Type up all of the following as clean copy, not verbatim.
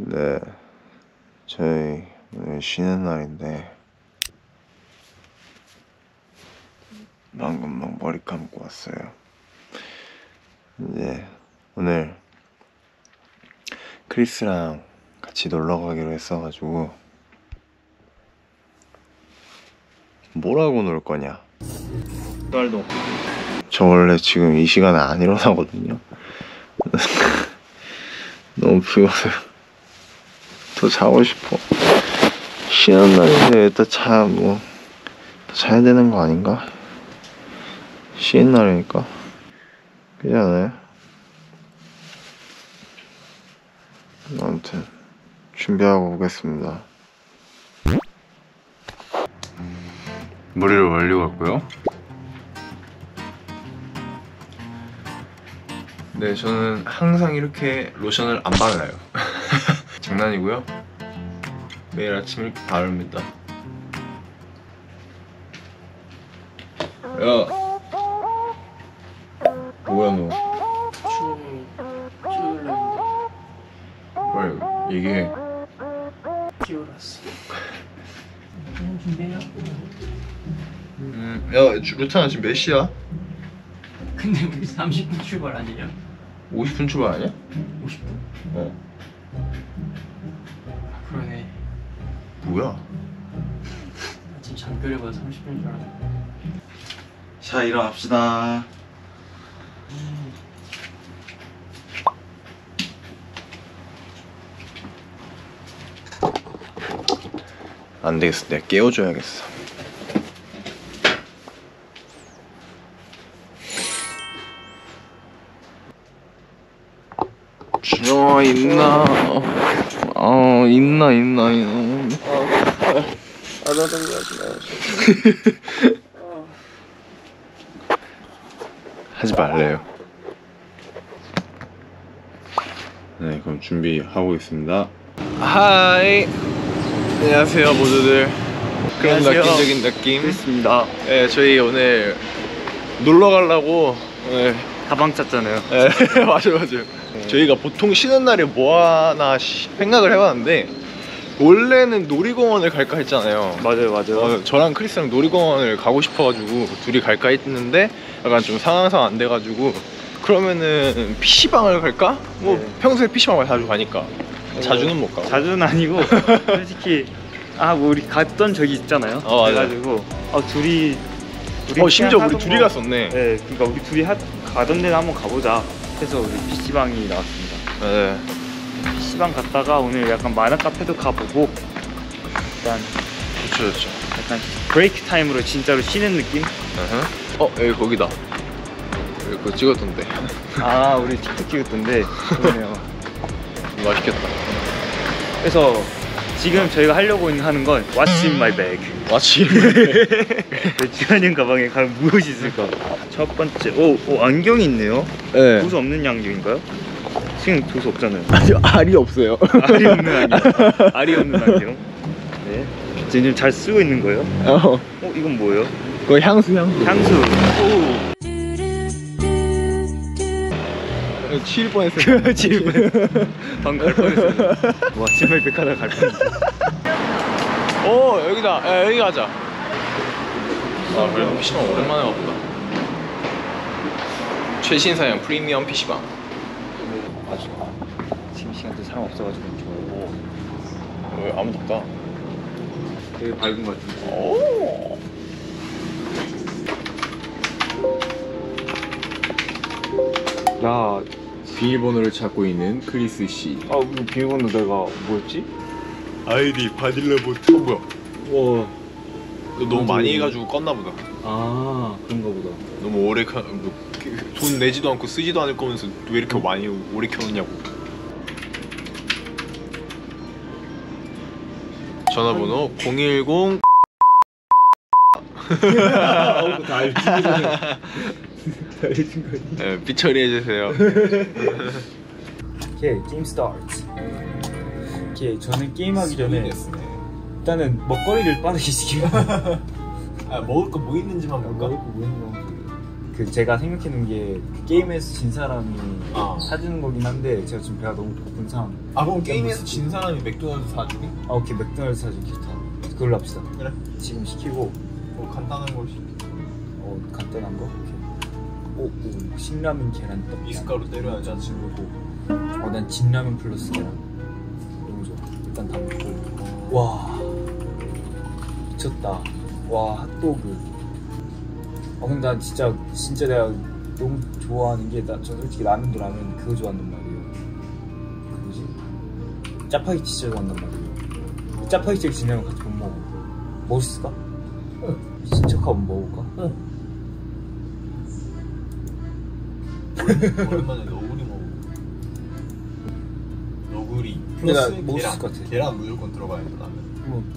네, 저희 오늘 쉬는 날인데 방금 막 머리 감고 왔어요. 이제 오늘 크리스랑 같이 놀러 가기로 했어가지고 뭐라고 놀 거냐? 딸도 저 원래 지금 이 시간에 안 일어나거든요. 너무 피곤해요. 또 자고 싶어. 쉬는 날인데 일단 자야 되는 거 아닌가? 쉬는 날이니까 그지 않아요? 아무튼 준비하고 오겠습니다. 머리를 말리고 왔고요. 네, 저는 항상 이렇게 로션을 안 발라요. 장난이고요. 매일 아침 이렇게 바릅니다. 야, 뭐야 너? 뭘 이게? 기울었어. 준비해요. 야, 루탄아 지금 몇 시야? 근데 우리 30분 출발 아니냐? 50분 출발 아니야? 50분? 어. 아, 그러네. 뭐야? 지금 잠결에 봐서 30분인 줄 알았네. 자, 일어납시다. 안 되겠어. 내가 깨워줘야겠어. 어, 있나? 어, 있나. 아, 나 좀 하지 마. 하지 말래요. 네, 그럼 준비하고 있습니다. 하이. 안녕하세요, 모두들. 그런 느낌적인 느낌. 그렇습니다. 예, 네, 저희 오늘 놀러 가려고 오늘 가방 짰잖아요. 예, 네. 맞아요. 저희가 보통 쉬는 날에 뭐하나 생각을 해봤는데 원래는 놀이공원을 갈까 했잖아요. 맞아요. 저랑 크리스랑 놀이공원을 가고 싶어가지고 둘이 갈까 했는데 약간 좀 상황상 안 돼가지고 그러면은 PC방을 갈까? 뭐 네. 평소에 PC방을 자주 가니까 자주는 못 가고 자주는 아니고 솔직히 아 뭐 우리 갔던 적이 있잖아요. 그래가지고 둘이 심지어 우리 둘이 갔었네. 네, 그러니까 우리 둘이 가던 데를 한번 가보자 해서 우리 PC방이 나왔습니다. 네. PC방 갔다가 오늘 약간 만화 카페도 가보고 일단 좋죠. 약간 브레이크 타임으로 진짜로 쉬는 느낌? 어, 여기 거기다. 여기 그거 찍었던데. 아, 우리 틱톡 찍었던데. 그러네요. 맛있겠다. 그래서 지금 저희가 하려고 하는 건 What's in my bag? What's in my bag? 주현이 가방에 과연 무엇이 있을까? 첫 번째, 오 안경이 있네요. 네. 도수 없는 안경인가요? 지금 도수 없잖아요. 아니요, 알이 없어요. 알이 없는 안경. 네. 지금 잘 쓰고 있는 거예요? 이건 뭐예요? 그거 향수. 오. 치일 뻔했어요. 방 갈 뻔했어요. 와, 정말 백화점 갈 뻔했어요. 오, 여기다. 야, 여기 가자. 아, 그래도 PC방 오랜만에 가보다. 최신 사양 프리미엄 PC방. 아주 지금 시간대 사람 없어가지고 좋아요. 아무도 없다. 되게 밝은 것 같은데. 오. 야, 비밀번호를 찾고 있는 크리스 씨. 아, 그 비밀번호 내가 뭐였지? 아이디 바딜라보트. 뭐야? 와, 너무 많이 해가지고 껐나 보다. 아, 그런가 보다. 너무 오래 돈 내지도 않고 쓰지도 않을 거면서 왜 이렇게 많이 오래 켜놓냐고. 전화번호 010. 아우, 다 알지. 네, 삐 처리해주세요. 오케이, 게임 스타트. 오케이, 저는 게임하기 전에 일단은 먹거리를 빠르게 시키고. 아, 먹을 거 뭐 있는지만 볼까? 그 제가 생각해놓은 게 그 게임에서 진 사람이 사주는 거긴 한데 제가 지금 배가 너무 고픈 상황. 아 그럼 게임에서 진 사람이 맥도날드 사주기? 아 오케이, 맥도날드 사주기 좋다. 그걸로 합시다. 그래? 지금 시키고 뭐 간단한 걸 시키고 간단한 거? 오케이. 신라면 계란떡 미숫가루 때려야지 아침으로. 난 진라면 플러스 계란 너무 좋아. 일단 다 먹고 와 미쳤다. 와 핫도그. 근데 난 진짜 내가 너무 좋아하는 게, 저 솔직히 라면 그거 좋아한단 말이에요. 그 뭐지? 짜파게티 진짜 좋아한단 말이에요. 짜파게티를 지내면 같이 못 먹어. 먹을 수 있을까? 응. 미친 척하고 먹을까? 응. 오랜만에 너구리 먹어. 너구리 플러스 내가 먹을 수 있을 것 같아. 계란 무조건 들어가야 돼, 라면.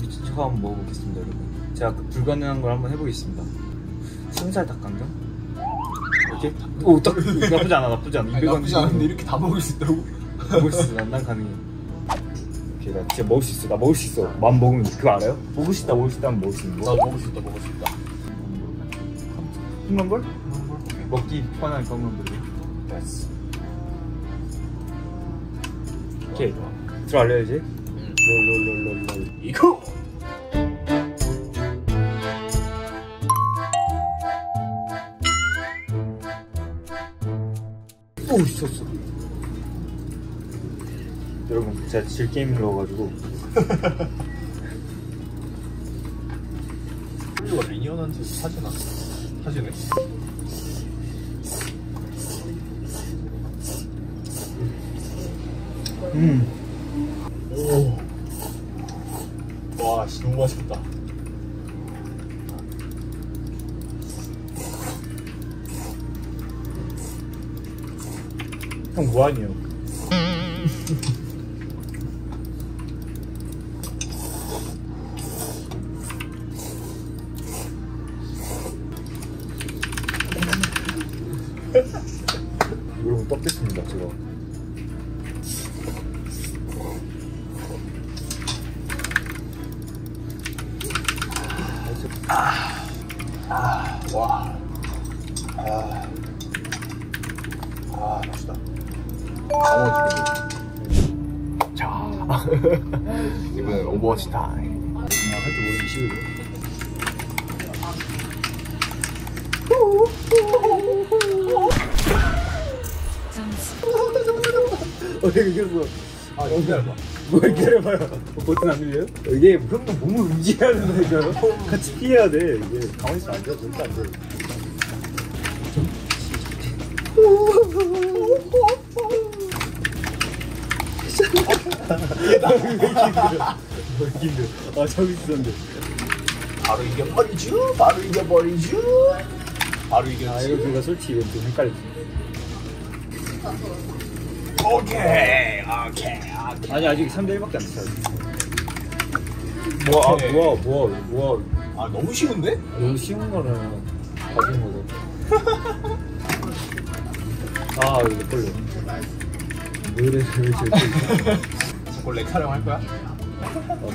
미친 척하고 한번 먹어보겠습니다, 여러분. 제가 그 불가능한 걸 한번 해보겠습니다. 순살 닭강정? 이렇게? 나쁘지 않아. 200원 나쁘지 않은데 이렇게 다 먹을 수 있다고? 먹을 수 있어, 난 가능해. 오케이, 나 진짜 먹을 수 있어, 맘 먹으면 그거 알아요? 먹을 수 있다면 먹을 수 있는 거? 나 먹을 수 있다. 콩나물? 먹기 편한 콩나물이야. 됐어. 오케이, 들어갈래요 이제? 응. 롤. 이거! 오우 미쳤어. 여러분 제가 질 게임을 넣어가지고 홀리가 미니언한테 사진네. 와 씨 너무 맛있다. 형 뭐하니요? 여러분 떡 됐습니다 제가. 맛있다. 자, 이번엔 오버워치 타임. 할 줄 모르기 쉬운데. 이렇게 해봐요. 버튼 안 밀려요? 이게 형도 몸을 움직여야 된다니까요. 같이 피해야 돼. 이게 가만히 있으면 안 돼. 절대 안 돼. 왜 이렇게 힘들어? 저기 있었는데 바로 이겨버리쥬. 이거 제가 솔직히 이건 좀 헷갈렸지. 오케이. 아니 아직 3대1밖에 안 됐어. 뭐야. 아 너무 쉬운데? 너무 쉬운 거는 가진 거죠. 아 이거 못 걸려. 내 촬영할 거야?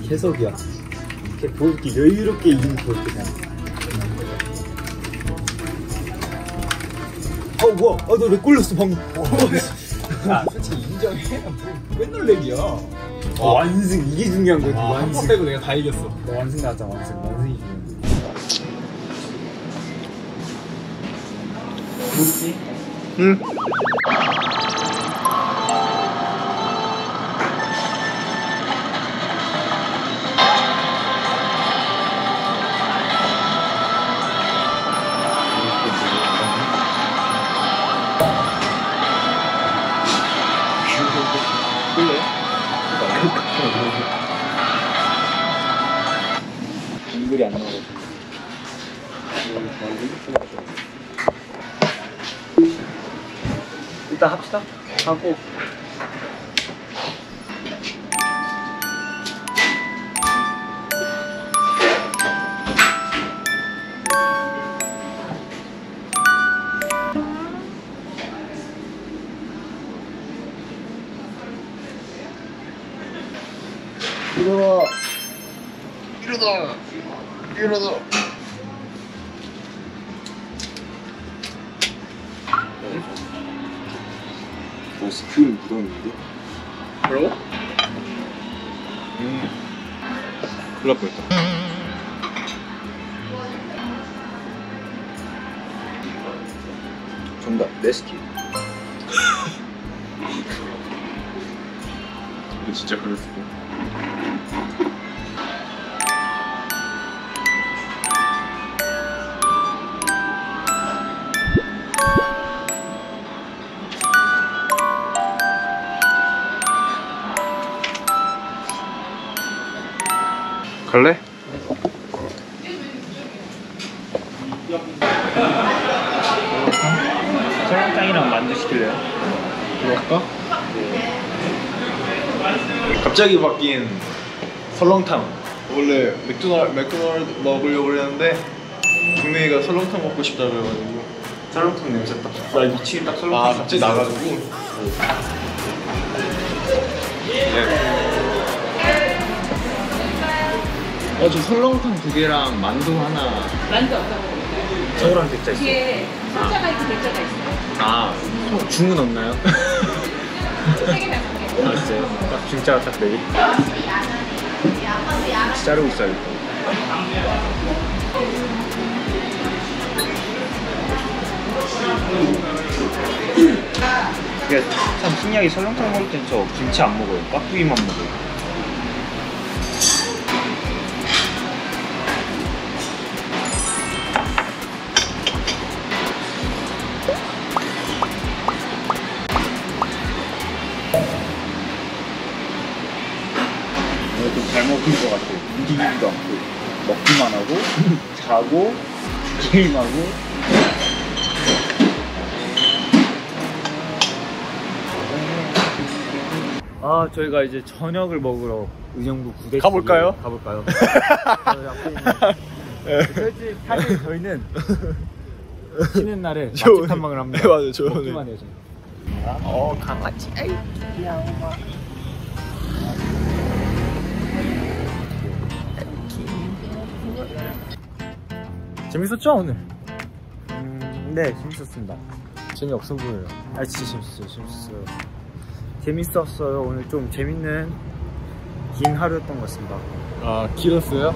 계속이야. 이렇게 보기 여유롭게 이기면 좋을 거야. 뭐야? 너 렉 걸렸어 방금. 솔직히 인정해. 맨날 렉이야. 완승 이게 중요한 거지. 한 번 빼고 내가 다 이겼어. 완승 나왔잖아. 완승이 중요한 거지. 뭐지? 응? 안 나와. 일단 합시다. 하고. 일어나. 벌써 귤 묻었는데? 뭐라고? 큰일 날 뻔했다. 정답, 네스키. 이거 진짜 그럴 수도. 갈래? 설렁탕이랑 만두 시킬래요? 이거 할까? 네. 갑자기 바뀐 설렁탕. 원래 맥도날드 먹으려고 했는데 동네이가 설렁탕 먹고 싶다 그래가지고 설렁탕 냄새 딱. 나 미치게 딱 설렁탕. 아 갑자기 나가지고. 네. 저 설렁탕 2개랑 만두 하나. 만두 어떤 거? 서울한 백자 있어. 뒤에 소자가 있고 백자가 있어. 아, 중은 없나요? 아, 진짜요? 딱 중자가 딱 4개. 자르고 있어야겠다. 이게 참 신기하게 설렁탕 먹을 땐 저 김치 안 먹어요. 깍두기만 먹어요. 잘 먹은 것 같아요. 움직이지도 않고 먹기만 하고 자고 게임하고. 아 저희가 이제 저녁을 먹으러 은영도 구대집에 가볼까요? 솔직히 사실 저희는 쉬는 날에 맛집 탐방을 합니다. 네, 맞아요. 저 먹기만 해요. 강아지 아이 귀여워. 재밌었죠 오늘? 네 재밌었습니다. 재미없어 보여요. 아 진짜 재밌었어요. 오늘 좀 재밌는 긴 하루였던 것 같습니다. 아 길었어요?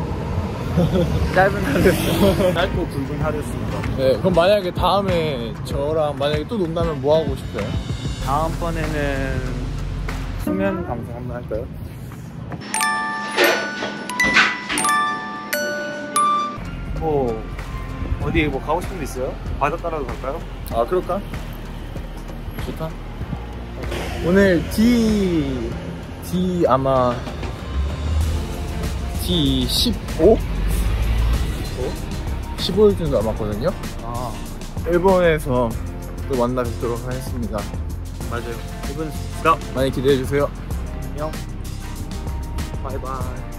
짧은 하루였어요. 짧고 굵은 하루였습니다. 네 그럼 만약에 다음에 저랑 만약에 또 논다면 뭐 하고 싶어요? 다음번에는 수면 방송 한번 할까요? 어디 뭐 가고 싶은 데 있어요? 바닷가라도 갈까요? 아 그럴까? 좋다. 오늘 D 아마 D15? 15일 정도 남았거든요? 아 일본에서 또 만나 뵙도록 하겠습니다. 맞아요. 일본에서 많이 기대해주세요. 안녕. 바이바이.